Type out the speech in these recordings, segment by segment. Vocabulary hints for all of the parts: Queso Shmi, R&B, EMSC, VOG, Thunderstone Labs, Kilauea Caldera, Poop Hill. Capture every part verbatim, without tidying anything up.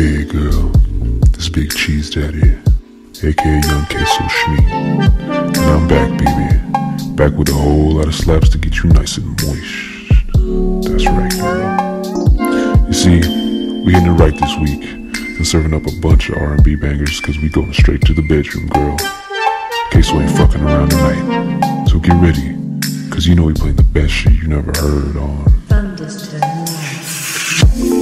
Hey girl, this Big Cheese Daddy, aka Young Queso Shmi, and I'm back, baby, back with a whole lot of slaps to get you nice and moist. That's right, girl. You see, we hitting it right this week and serving up a bunch of R and B bangers, cause we going straight to the bedroom, girl. Queso ain't fucking around tonight, so get ready, cause you know we playing the best shit you never heard on Thunderstone Labs.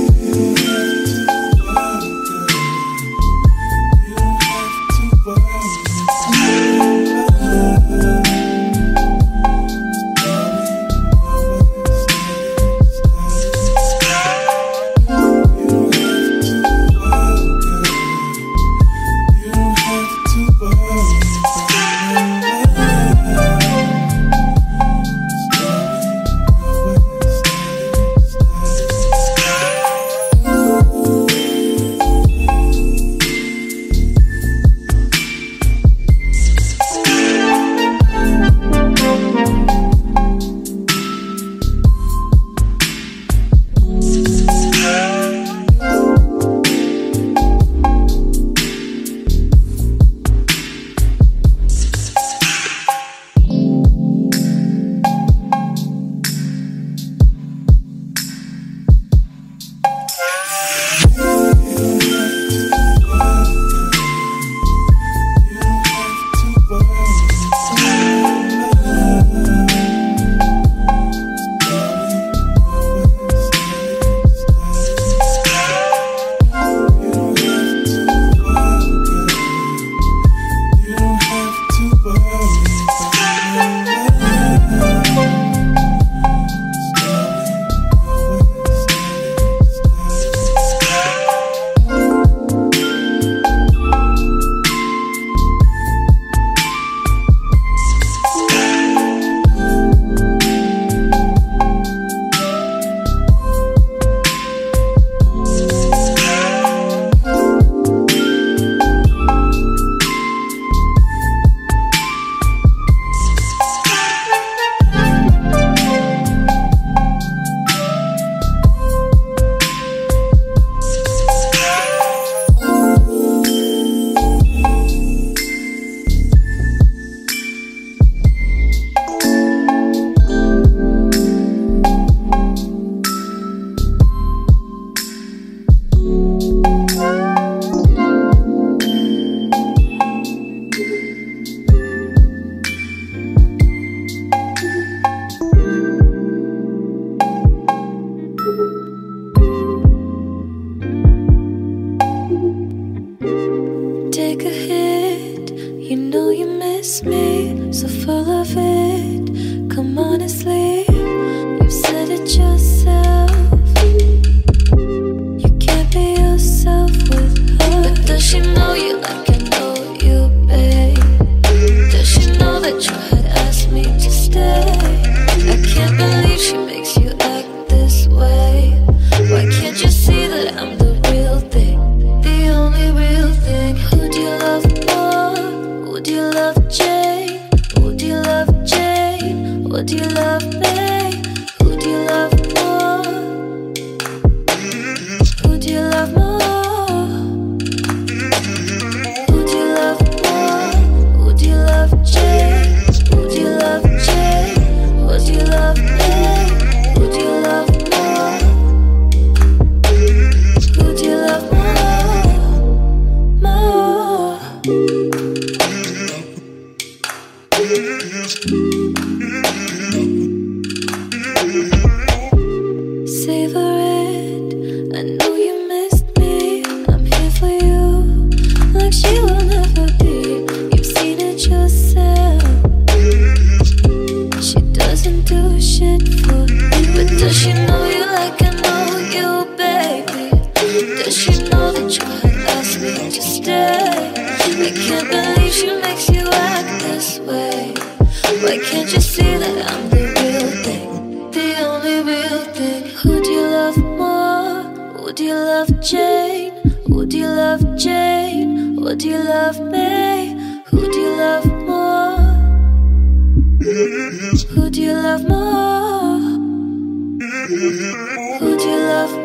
Would you love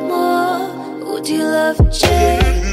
more? Would you love Jay?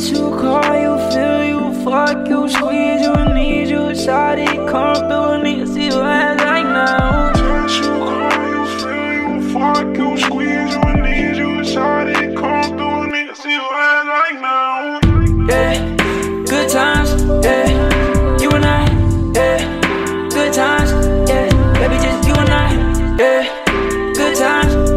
You call, you feel, you fuck you, squeeze you, need you, shawty, come through, need to see you ass right now. Touch you, how you feel you, fuck you, squeeze you, need you, shawty, come through, need to see you ass right now. Yeah, good times, yeah, you and I, yeah, good times, yeah, baby, just you and I, yeah, good times.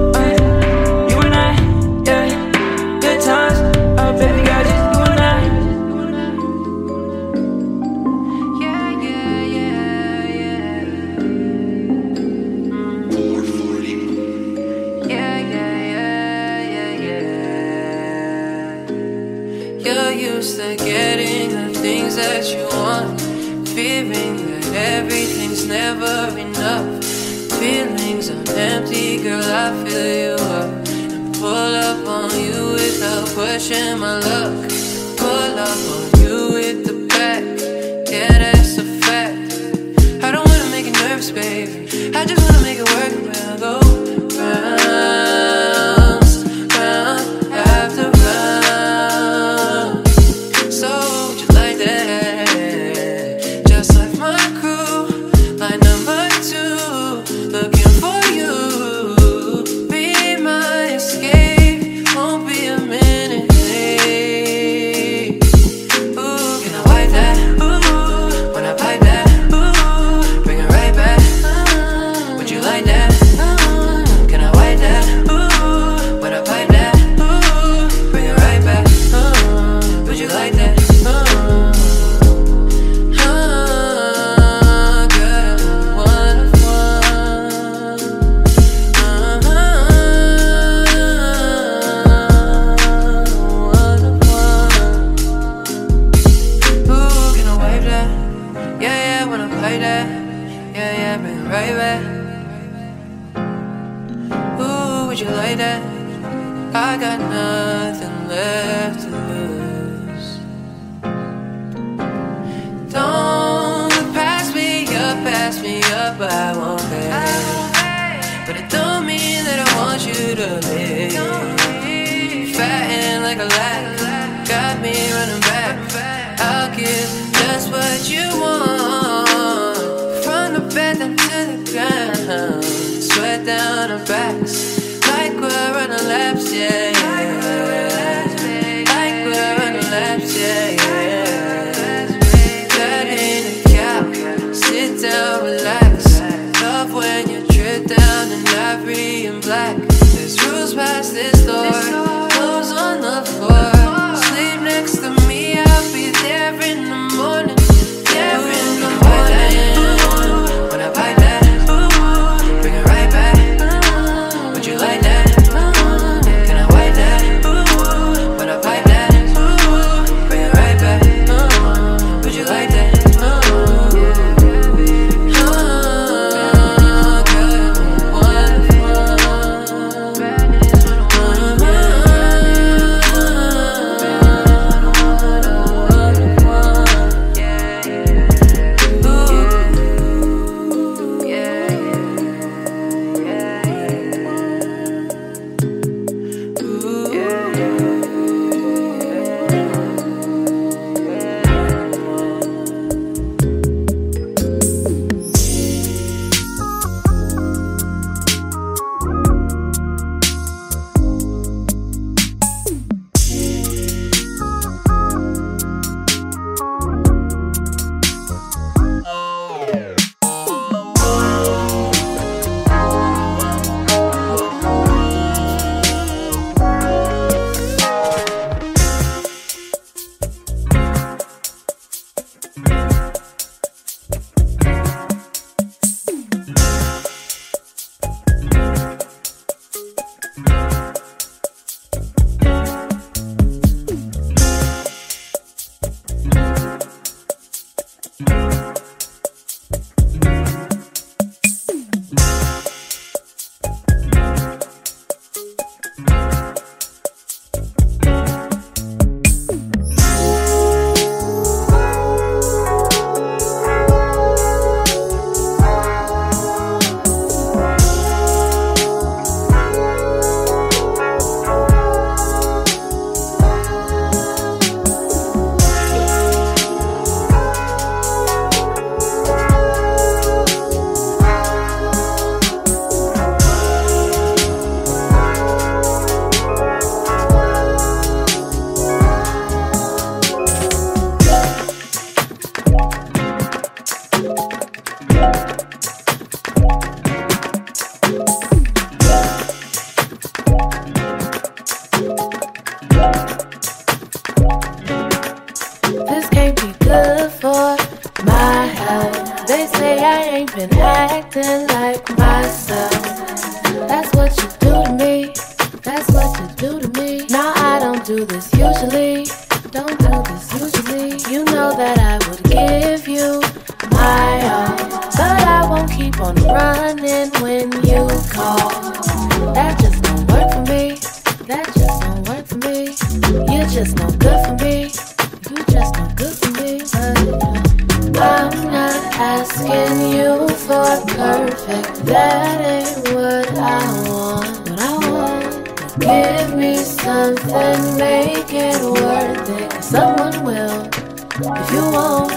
That you want, fearing that everything's never enough. Feelings are empty, girl, I fill you up and pull up on you without pushing my luck. Pull up on you with the back, yeah, that's a fact. I don't wanna make you nervous, baby, I just wanna make it work, when I go rounds, round after round. Can I wait? ain't been acting like myself. That's what you do to me. That's what you do to me. Now I don't do this usually. Don't do this usually. You know that I would give you my all, but I won't keep on running when you call. That just don't work for me. That just don't work for me. You're just no good for me. You're just no good for me. But I'm not asking you for perfect. That ain't what I want. What I want. Give me something, make it worth it. Someone will, if you won't.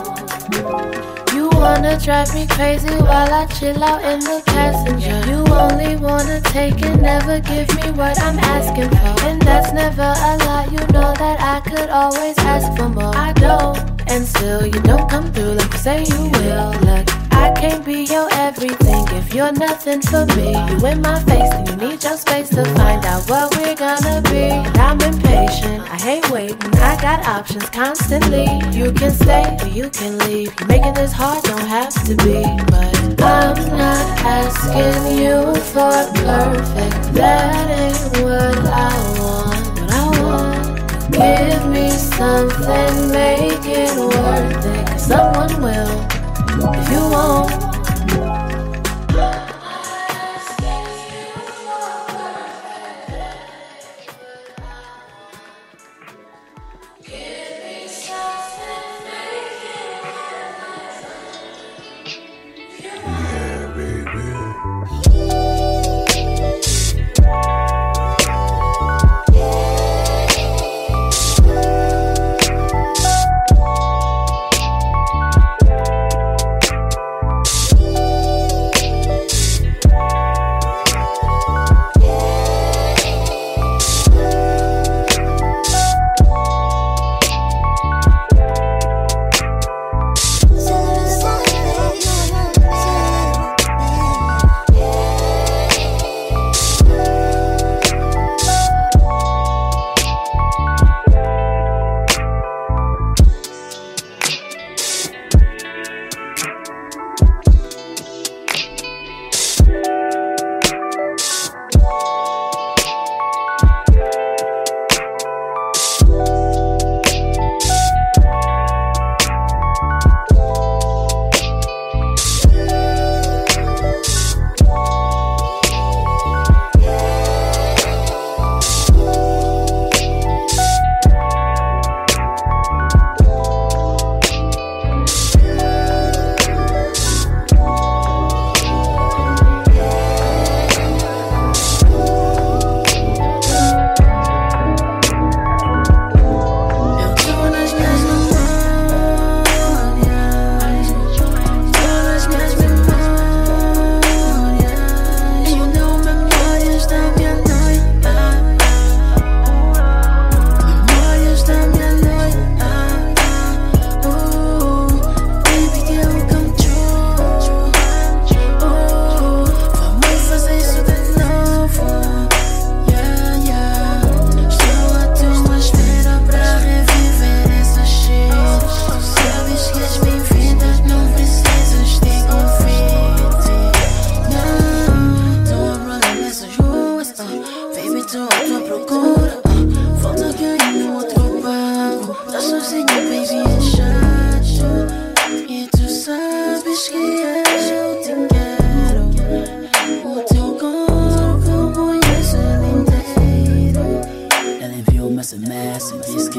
You wanna drive me crazy while I chill out in the passenger. You only wanna take and never give me what I'm asking for. And that's never a lot, you know that I could always ask for more. I don't, and still you don't come through like you say you will. Look, I can't be your everything if you're nothing for me. You in my face and you need your space to find out what we're gonna be. I'm impatient, I hate waiting, I got options constantly. You can stay or you can leave, you're making this hard. Don't have to be, but I'm not asking you for perfect. That ain't what I want. What I want. Give me something, make it worth it. 'Cause someone will, if you won't.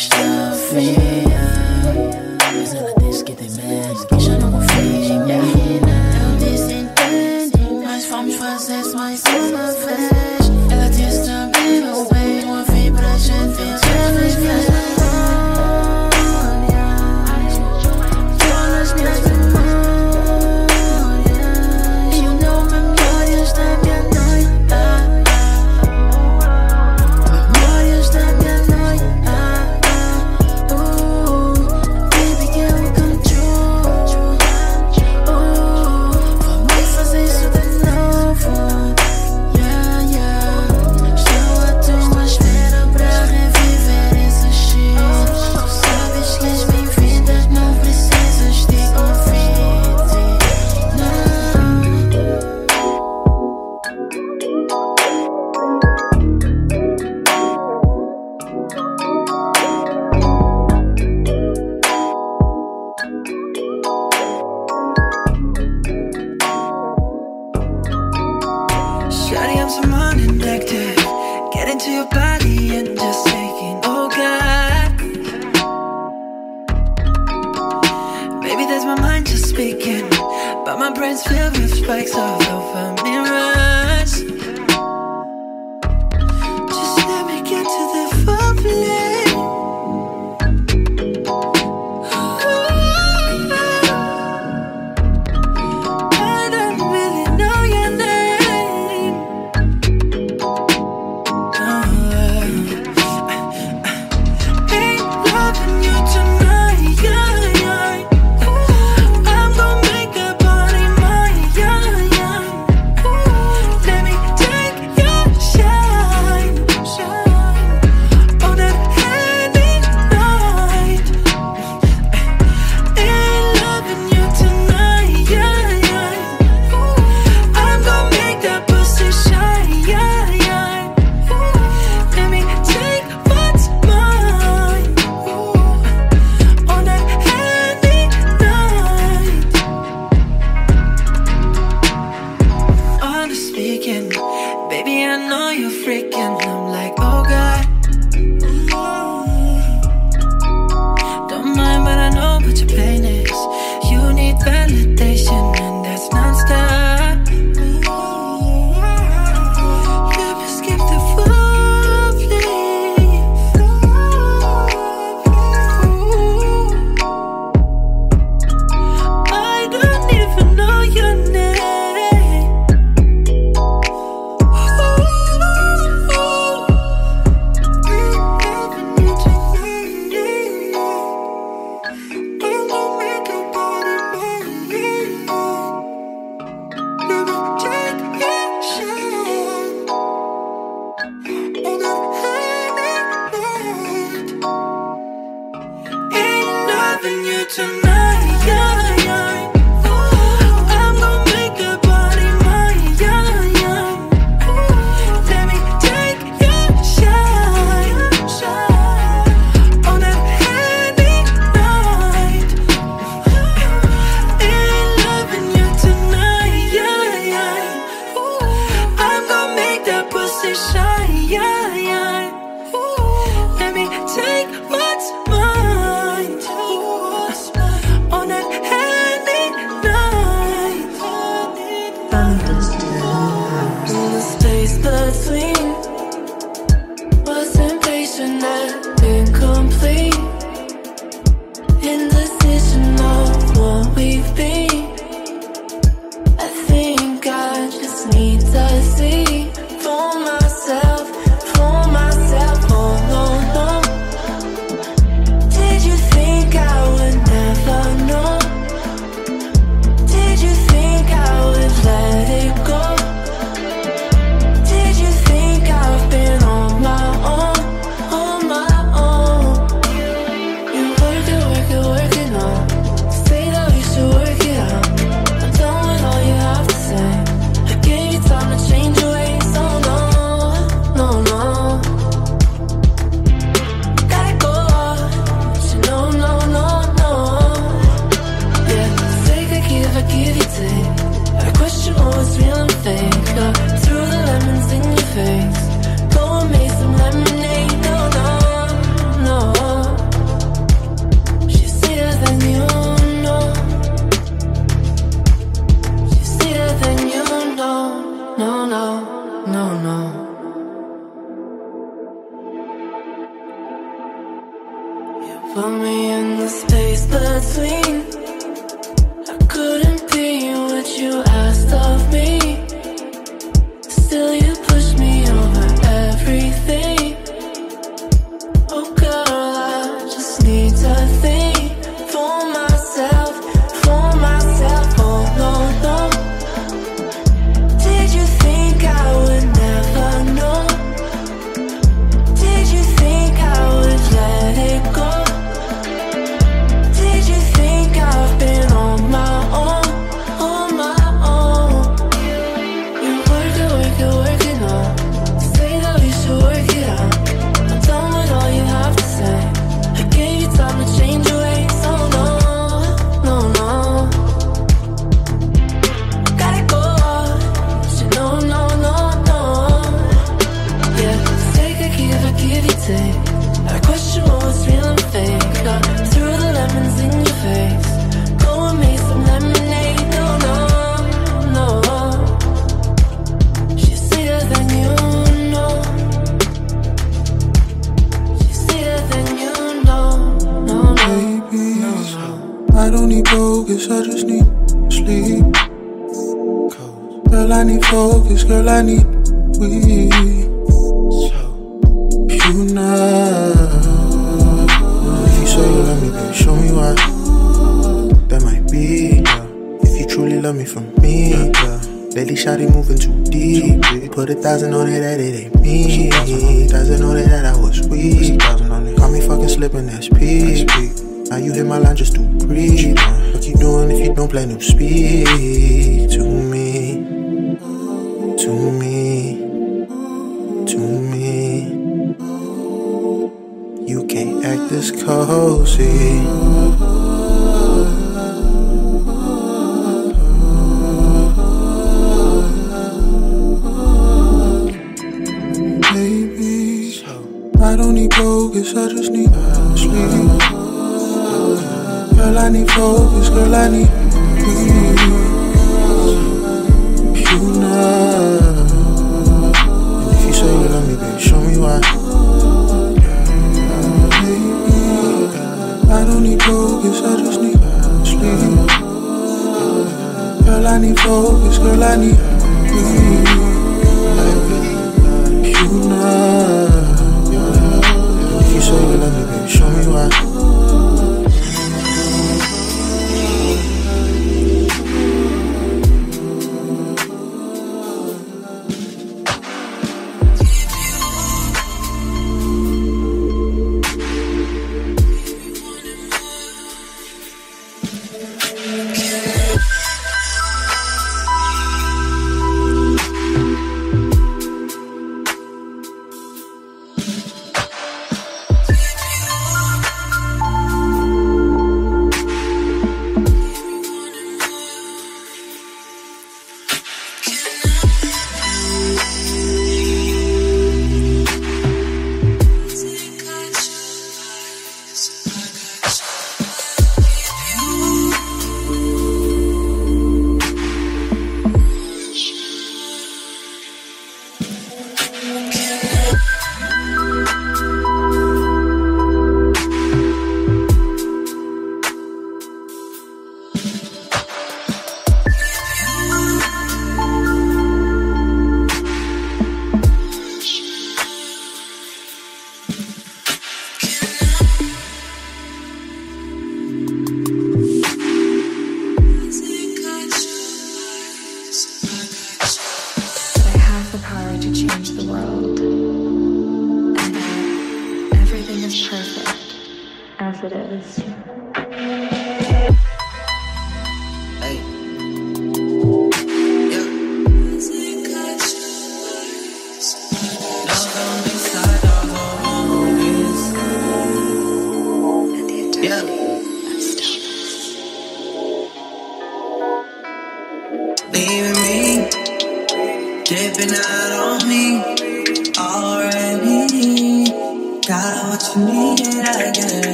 Shit. Maybe that's my mind just speaking, but my brain's filled with spikes all over mirrors. Just let me get to the foreplay. Change your I don't need focus, I just need sleep. Girl, I need focus, girl, I need weed. You know, if you say you love me, baby, show me why. That might be, girl. If you truly love me from me, girl. Lately, shawty moving too deep. Put a thousand on it, that it ain't me. Thousand on it, that I was weak. Caught me fucking slipping, that's peak. Now you hit my line just to breathe. What you doing if you don't plan to speak to me? To me, to me. You can't act this cozy. Baby, I don't need focus, I just need sleep. Girl, I need focus, girl, I need you. You know, and if you say you love me, baby, show me why. Baby, I don't need focus, I just need sleep. Girl, I need focus, girl, I need you. You know, and if you say you love me, baby, show me why.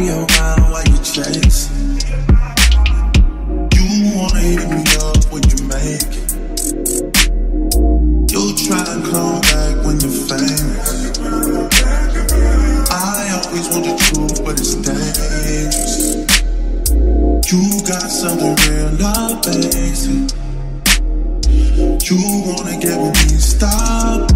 I always want the truth, but it's dangerous. You got something real, not basic. You wanna get with me, stop.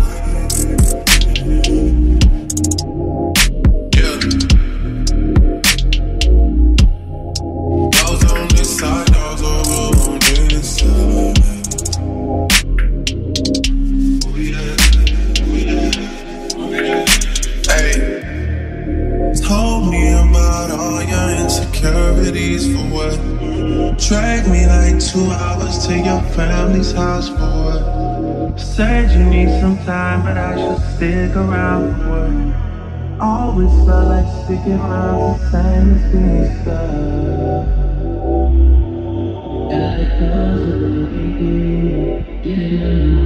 Drag me like two hours to your family's house for what? Said you need some time, but I should stick around for what? Always felt like sticking around the same as being stuck. And it goes a little bit, getting lost.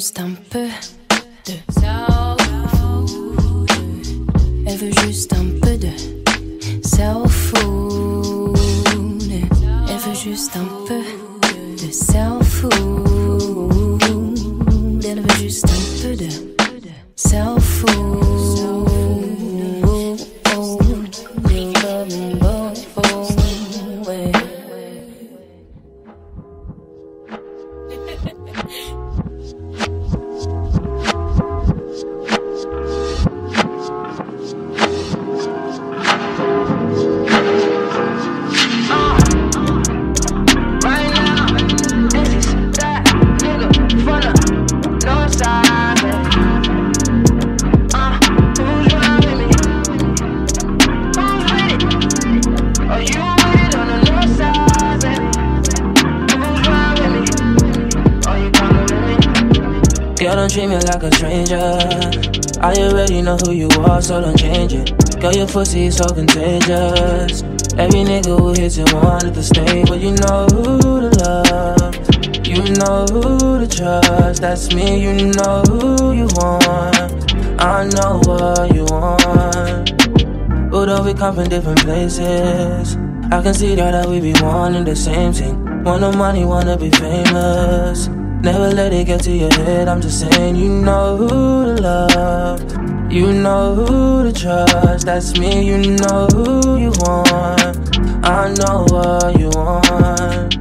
juste un peu de. Elle veut juste un peu de self-food. Elle veut juste un peu de self-food. Elle veut juste un peu de self-food. Girl, don't treat me like a stranger. I already know who you are, so don't change it. Girl, your pussy is so contagious. Every nigga who hits it wanted to stay. But you know who to love, you know who to trust. That's me, you know who you want. I know what you want. Although we come from different places, I can see that, that we be wanting the same thing. Want no money, wanna be famous. Never let it get to your head, I'm just saying. You know who to love, you know who to trust. That's me, you know who you want. I know what you want.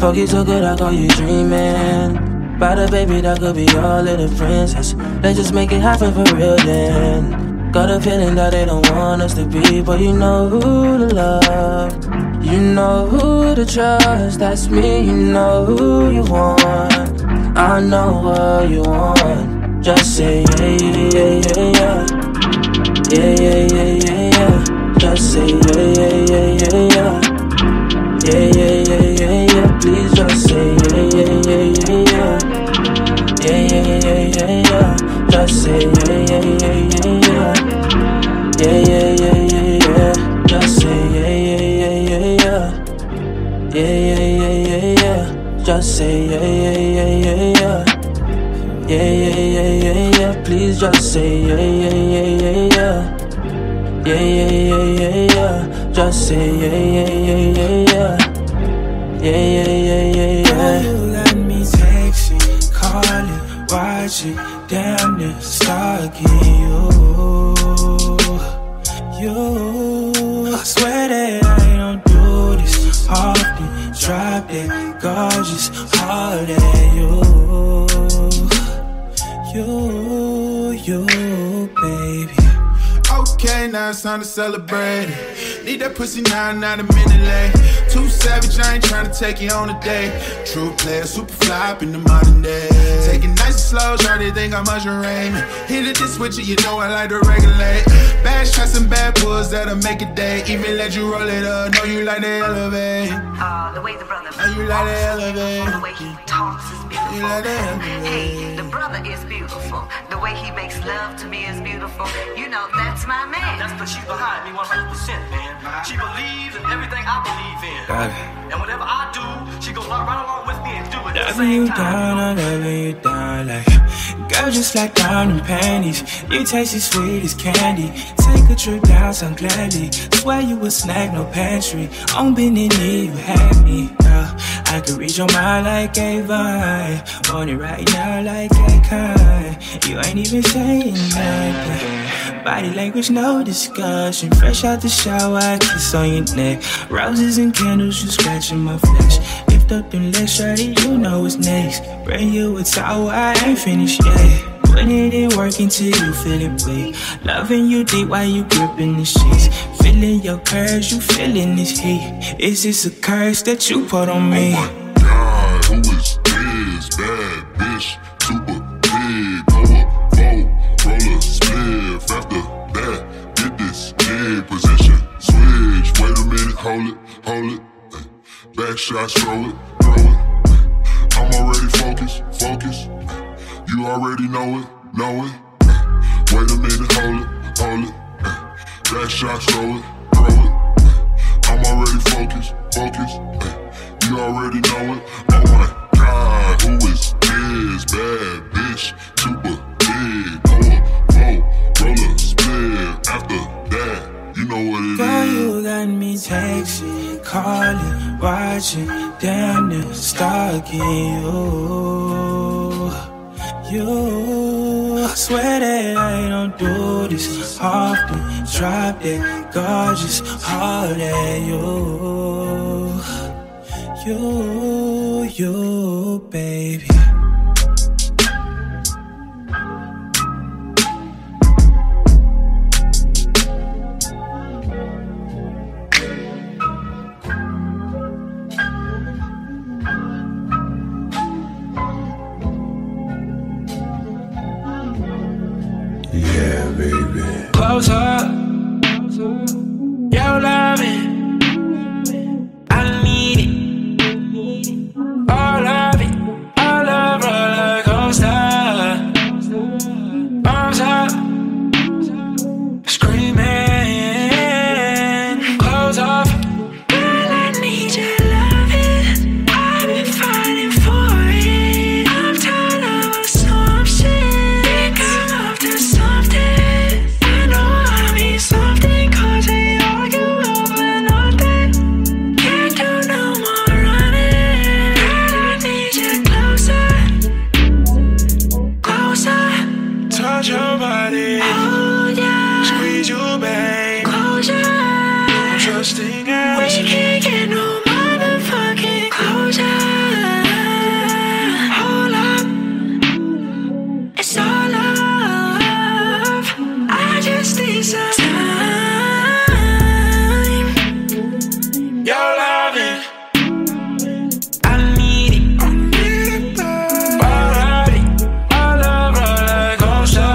Fuck you so good, I call you dreaming. By the baby, that could be your little princess. Let's just make it happen for real then. Got a feeling that they don't want us to be. But you know who to love, you know who to trust. That's me, you know who you want. I know what you want. Just say yeah, yeah, yeah, yeah. Yeah, yeah, yeah, yeah, yeah. Just say yeah, yeah, yeah, yeah, yeah. Yeah, yeah, yeah, yeah, yeah. Please just say yeah, yeah, yeah, yeah, yeah. Yeah, yeah, yeah, yeah, yeah. Just say yeah, yeah, yeah, yeah, yeah. Yeah, yeah, yeah, yeah, yeah. Just say yeah, yeah, yeah, yeah, yeah, yeah, yeah. Just say yeah, yeah, yeah, yeah, yeah. Yeah, yeah, yeah, yeah, yeah. Please just say yeah, yeah, yeah, yeah, yeah. Yeah, yeah, yeah, yeah, yeah. Just say yeah, yeah, yeah, yeah, yeah. Yeah, yeah, yeah, yeah, yeah. You let me text it, call it, watch it, damn near stalking you. You, I swear that I don't do this often. Drop that gorgeous heart at you, you, you, baby. Okay, now it's time to celebrate it. Need that pussy now, not a minute late. Too savage, I ain't tryna take you on a date. True player, super flop in the modern day. Take it nice and slow, try to think I'm measuring. Hit it this with you, you know I like to regulate. Bad shots and bad pulls that'll make a day. Even let you roll it up, know you like to elevate. Uh, the way the brother oh, you like to elevate. The way he talks is beautiful. You like to elevate. Hey, the brother is beautiful. The way he makes love to me is beautiful. You know, that's my man. That's because she's behind me one hundred percent, man. She believes in everything I believe in. Got it. And whatever I do, she goes right along with me and do it at the same time. Loving you down, I'm loving you down. Like, girl, just like down in panties. You taste as sweet as candy. Take a trip down some gladly. Swear you a snack, no pantry. On bending knee, you had me. Girl, I could read your mind like a vine. On it right now like a kind. You ain't even saying nothing. Body language, no discussion. Fresh out the shower, I kiss on your neck. Roses and candles, you scratching my flesh. Lift up them legs, shorty, you know what's next. Bring you a towel, I ain't finished yet. Put it in work until you feel it weak. Loving you deep while you gripping the sheets. Feeling your curves, you feeling this heat. Is this a curse that you put on me? Oh my God, who is this bad bitch? Super big, go up, go, roll a spliff. After that, get this big position. Switch, wait a minute, hold it, hold it. Back shot, throw it, throw it. I'm already focused, focused. You already know it, know it. Wait a minute, hold it, hold it. Back shot, throw it, throw it. I'm already focused, focused. You already know it. Oh my God, who is this bad bitch? bitch to a bed. Pour a roll, roll a split. After that, you know what it Girl, is. Girl, you got me texting, calling, watching, damn near stalking you. You I swear that I don't do this often. Drop that gorgeous heart at you. You, you, baby. Yeah, baby. Close up. Yo, love it. I need it. All of it. All of roller coaster. Arms up. Screaming. Close off. Girl, I need your loving. I've been fighting for it. I'm tired of assumptions. Think I'm up to something. Your body, oh yeah, squeeze you, babe. Close your eyes, trusting us. We can't get no motherfucking closure. Hold up, it's all love. I just need some time. Your loving, I need it. I need it, all of it, all of roller coaster.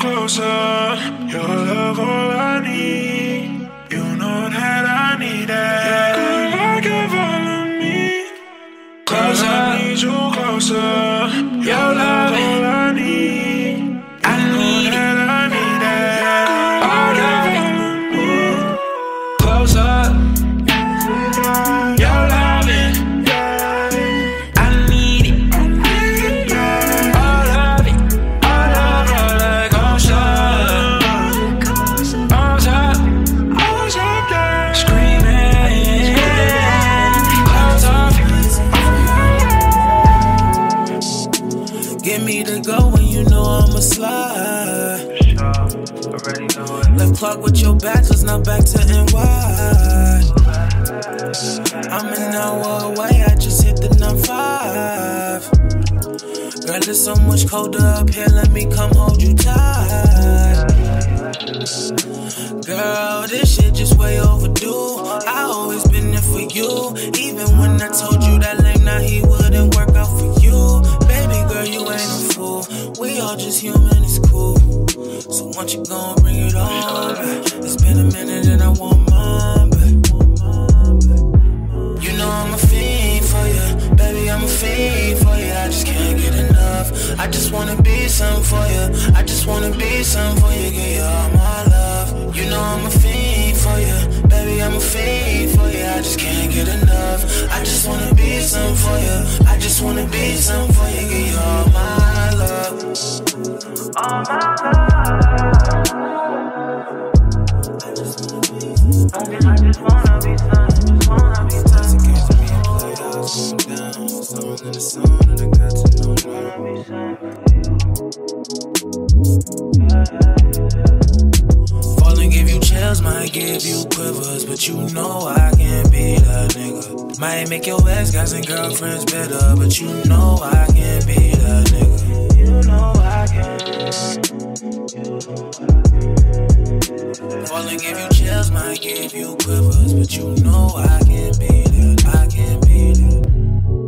Closer, your love all I need. You know that I need that. Girl, I give all of me. Closer, I need you closer. Your love all I need. I need that I need that. Girl, I give all of me. Closer, your love it. I need it. Get me to go when you know I'm a slide. Sure, already know it. Left clock with your back, cause now back to N Y. I'm an hour away, I just hit the nine five. Girl, it's so much colder up here, let me come hold you tight. Girl, this shit just way overdue. I always been there for you. Even when I told you that lame, now he wouldn't work out for you. Baby girl, you ain't a fool. We all just human, it's cool. So won't you go and bring it on back? It's been a minute and I want mine back. You know I'm a fiend for you. Baby, I'm a fiend for you. I just can't get enough. I just wanna be something for you. I just wanna be something for you. Give you all my love. You know I'm a fiend for you. Baby, I'm a fiend for you. I just can't get enough. I just wanna be something for you. I just wanna be something for you. Give you all my love. All my love. I just wanna be something. I just wanna be something. Just wanna be something. Just being played out, going down. Someone in the sound and I got to know now. Falling give you chills, might give you quivers, but you know I can't be that nigga. Might make your ex guys and girlfriends bitter, but you know I can't be that nigga. You know I can't. You know I can't. wanna give you chills, might give you quivers, but you know I can't beat it, I can't beat it.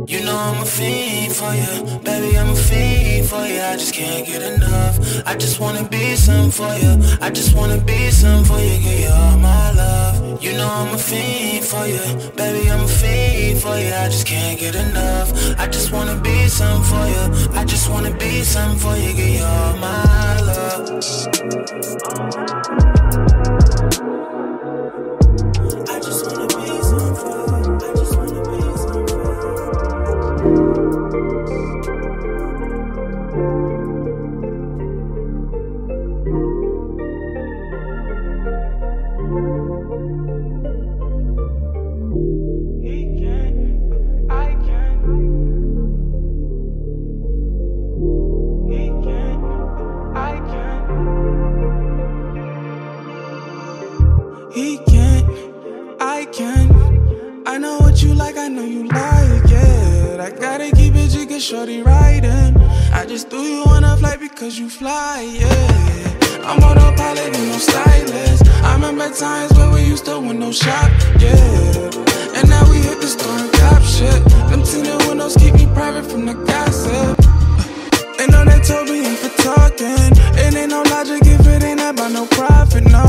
You know I'm a fiend for you, baby, I'm a fiend for you. I just can't get enough, I just wanna be some for you, I just wanna be some for you, give you all my love. You know I'm a fiend for you, baby, I'm a fiend for you. I just can't get enough, I just wanna be some for you, I just wanna be some for you, give you all my love. Shorty riding, I just threw you on a flight because you fly, yeah. I'm autopilot and no stylist. I remember times where we used to window shop, yeah. And now we hit the store and cop shit. Them tinted windows keep me private from the gossip. Ain't no that told me ain't for talking. It ain't no logic if it ain't about no profit, no.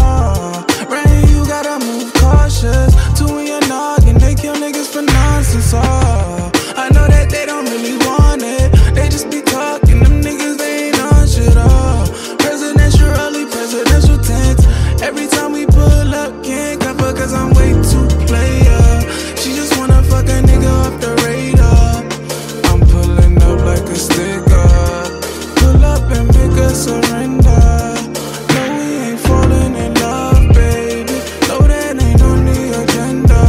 Rain, you gotta move cautious. Two in your noggin, they kill niggas for nonsense, oh. I know that they don't really want it, they just be talking, them niggas they ain't on shit all. Presidential early, presidential tense. Every time we pull up, can't cop her cause I'm way too player. She just wanna fuck a nigga off the radar. I'm pulling up like a sticker. Pull up and make her surrender. No, we ain't falling in love, baby. No, that ain't on the agenda.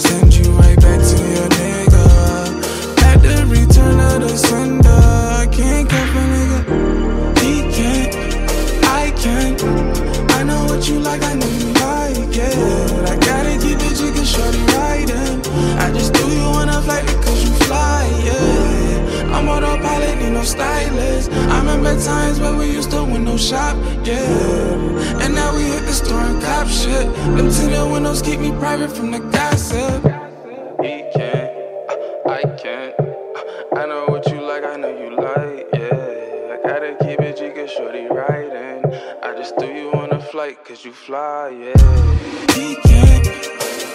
Send you right back to your nigga. Return of the sender. I can't get a nigga. He can't, I can't. I know what you like, I know you like it. I gotta keep it jiggy, shorty riding. I just threw you on a flight because you fly, yeah. I'm autopilot, ain't no stylist. I remember times where we used to window shop, yeah. And now we hit the store and cop shit. Them tinted windows keep me private from the gossip. He can't, I can't. I know what you like, I know you like, yeah. I gotta keep it, you get shorty riding. I just threw you on a flight, cause you fly, yeah. He can't,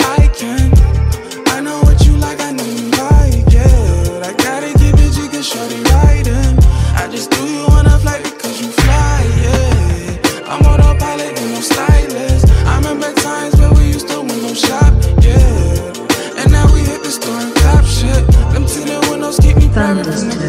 I can't. I know what you like, I know you like, yeah. I gotta keep it, you get shorty riding. I just threw you on a flight, because you fly, yeah. I'm autopilot and no stylist. I remember times where we used to window shop, yeah. And now we hit the store and cop shit. Them tinted windows keep me private.